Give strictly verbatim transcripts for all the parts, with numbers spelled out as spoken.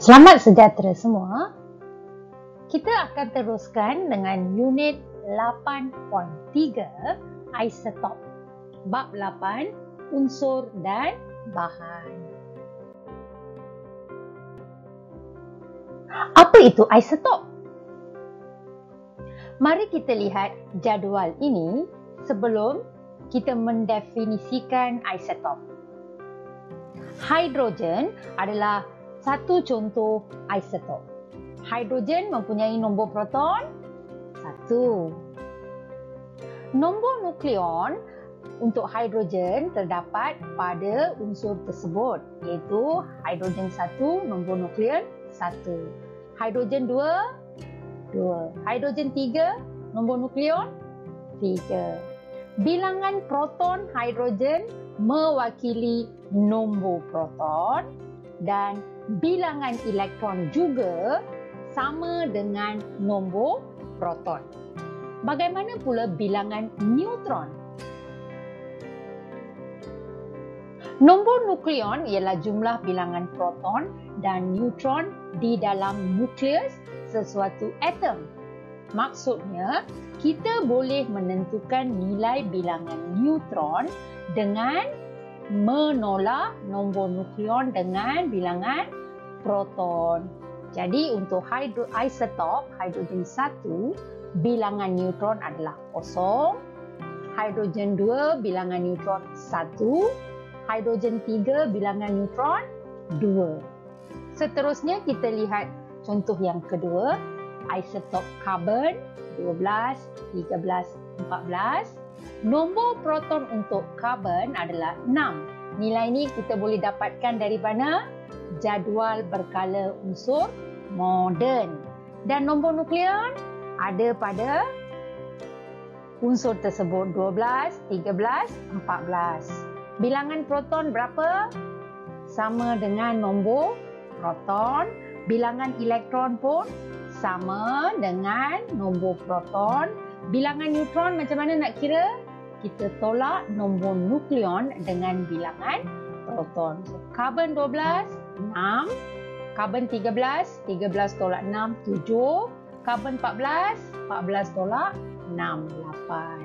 Selamat sejahtera semua. Kita akan teruskan dengan unit lapan titik tiga isotop. Bab lapan, unsur dan bahan. Apa itu isotop? Mari kita lihat jadual ini sebelum kita mendefinisikan isotop. Hidrogen adalah satu contoh isotop. Hidrogen mempunyai nombor proton satu. Nombor nukleon untuk hidrogen terdapat pada unsur tersebut, iaitu hidrogen satu, nombor nukleon satu. Hidrogen dua, dua. Hidrogen tiga, nombor nukleon tiga. Bilangan proton hidrogen mewakili nombor proton dan bilangan elektron juga sama dengan nombor proton. Bagaimana pula bilangan neutron? Nombor nukleon ialah jumlah bilangan proton dan neutron di dalam nukleus sesuatu atom. Maksudnya, kita boleh menentukan nilai bilangan neutron dengan menolak nombor nukleon dengan bilangan proton. Jadi untuk hidro, isotop hidrogen satu, bilangan neutron adalah kosong. Hidrogen dua, bilangan neutron satu. Hidrogen tiga, bilangan neutron dua. Seterusnya kita lihat contoh yang kedua, isotop karbon dua belas, tiga belas, empat belas. Nombor proton untuk karbon adalah enam. Nilai ini kita boleh dapatkan dari mana? Jadual berkala unsur moden. Dan nombor nukleon ada pada unsur tersebut dua belas, tiga belas, empat belas. Bilangan proton berapa? Sama dengan nombor proton. Bilangan elektron pun sama dengan nombor proton. Bilangan neutron macam mana nak kira? Kita tolak nombor nukleon dengan bilangan proton. So, karbon dua belas, enam. Karbon tiga belas, tiga belas tolak enam, tujuh. Karbon empat belas, empat belas tolak enam, lapan.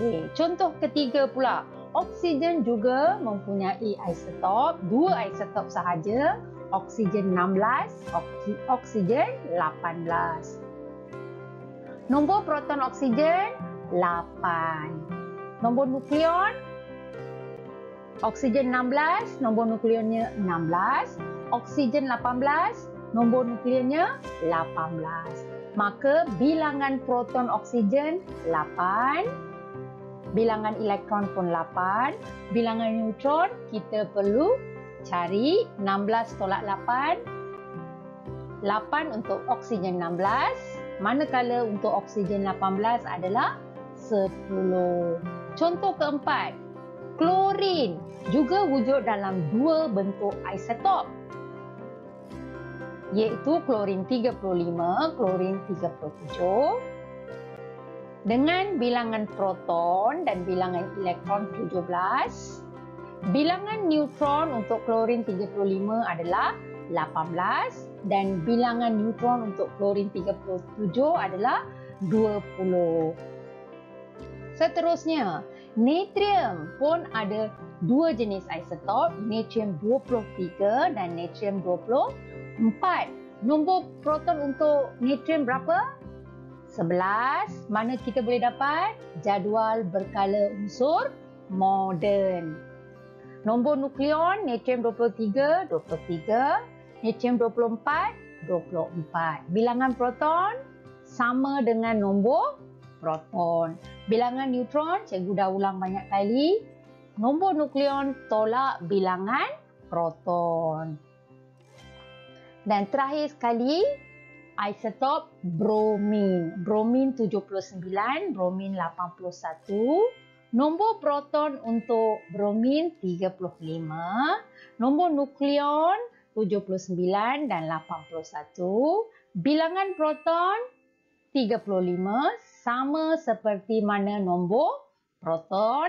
Okay. Contoh ketiga pula, oksigen juga mempunyai isotop. Dua isotop sahaja, oksigen enam belas, oksigen lapan belas. Nombor proton oksigen lapan. Nombor nukleon oksigen enam belas, nombor nukleonnya enam belas, oksigen lapan belas, nombor nukleonnya lapan belas. Maka bilangan proton oksigen lapan, bilangan elektron pun lapan, bilangan neutron kita perlu cari enam belas tolak lapan. lapan untuk oksigen enam belas. Manakala untuk oksigen lapan belas adalah sepuluh. Contoh keempat, klorin juga wujud dalam dua bentuk isotop, iaitu klorin tiga puluh lima, klorin tiga puluh tujuh dengan bilangan proton dan bilangan elektron tujuh belas. Bilangan neutron untuk klorin tiga puluh lima adalah lapan belas dan bilangan neutron untuk klorin tiga puluh tujuh adalah dua puluh. Seterusnya, natrium pun ada dua jenis isotop, natrium dua puluh tiga dan natrium dua puluh empat. Nombor proton untuk natrium berapa? sebelas. Mana kita boleh dapat? Jadual berkala unsur moden. Nombor nukleon natrium dua puluh tiga, dua puluh tiga. Natrium dua puluh empat, dua puluh empat. Bilangan proton sama dengan nombor proton. Bilangan neutron, cikgu dah ulang banyak kali. Nombor nukleon tolak bilangan proton. Dan terakhir sekali, isotop bromin. Bromin tujuh puluh sembilan, bromin lapan puluh satu. Nombor proton untuk bromin tiga puluh lima, nombor nukleon tujuh puluh sembilan dan lapan puluh satu, bilangan proton tiga puluh lima sama seperti mana nombor proton,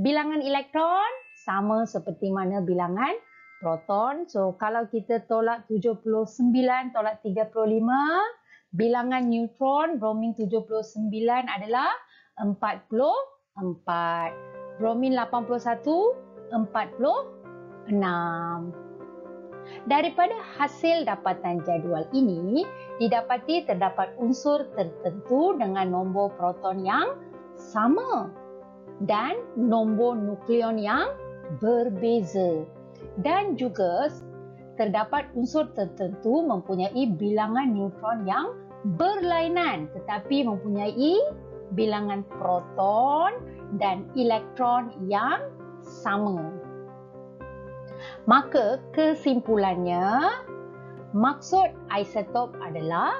bilangan elektron sama seperti mana bilangan proton. So kalau kita tolak tujuh puluh sembilan tolak tiga puluh lima, bilangan neutron bromin tujuh puluh sembilan adalah empat puluh empat. Bromin lapan puluh satu empat puluh enam. Daripada hasil dapatan jadual ini, didapati terdapat unsur tertentu dengan nombor proton yang sama dan nombor nukleon yang berbeza. Dan juga terdapat unsur tertentu mempunyai bilangan neutron yang berlainan tetapi mempunyai bilangan proton dan elektron yang sama. Maka kesimpulannya, maksud isotop adalah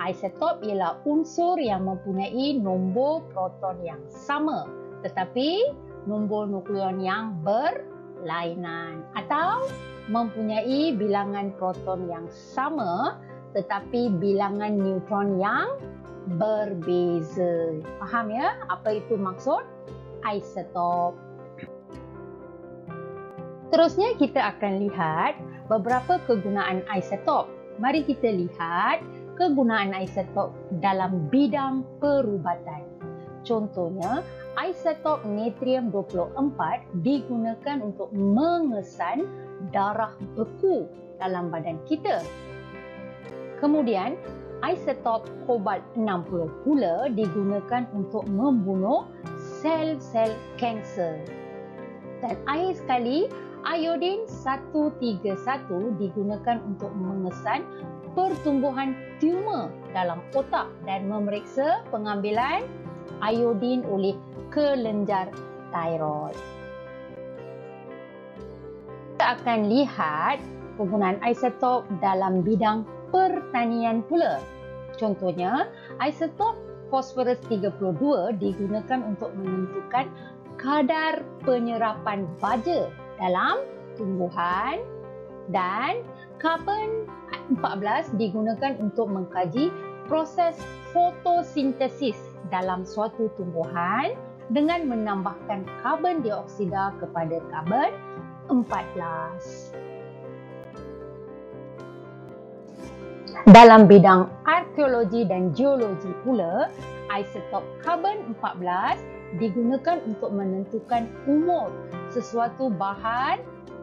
isotop ialah unsur yang mempunyai nombor proton yang sama tetapi nombor nukleon yang berlainan, atau mempunyai bilangan proton yang sama tetapi bilangan neutron yang berbeza. Faham ya apa itu maksud isotop? Terusnya kita akan lihat beberapa kegunaan isotop. Mari kita lihat kegunaan isotop dalam bidang perubatan. Contohnya, isotop natrium dua puluh empat digunakan untuk mengesan darah beku dalam badan kita. Kemudian, isotop kobalt enam puluh pula digunakan untuk membunuh sel-sel kanser. Dan akhir sekali, iodine satu tiga satu digunakan untuk mengesan pertumbuhan tumor dalam otak dan memeriksa pengambilan iodine oleh kelenjar tiroid. Kita akan lihat penggunaan isotop dalam bidang pertanian pula. Contohnya, isotop fosforus tiga puluh dua digunakan untuk menentukan kadar penyerapan baja dalam tumbuhan, dan karbon empat belas digunakan untuk mengkaji proses fotosintesis dalam suatu tumbuhan dengan menambahkan karbon dioksida kepada karbon empat belas. Dalam bidang arkeologi dan geologi pula, isotop karbon empat belas digunakan untuk menentukan umur sesuatu bahan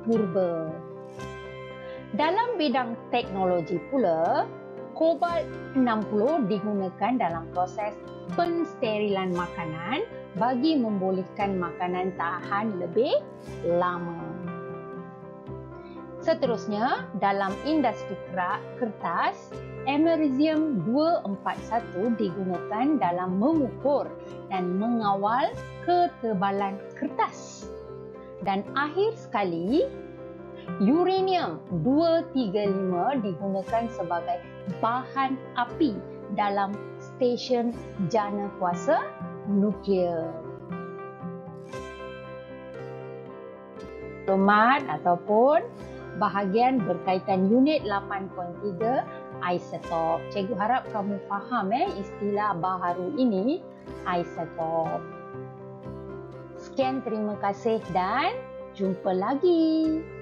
purba. Dalam bidang teknologi pula, kobalt enam puluh digunakan dalam proses pensterilan makanan bagi membolehkan makanan tahan lebih lama. Seterusnya, dalam industri kertas, Emerizium dua empat satu digunakan dalam mengukur dan mengawal ketebalan kertas. Dan akhir sekali, uranium dua tiga lima digunakan sebagai bahan api dalam stesen jana kuasa nuklear. Maklumat ataupun bahagian berkaitan unit lapan titik tiga isotop. Cikgu harap kamu faham eh istilah baharu ini, isotop. Sekian, terima kasih dan jumpa lagi.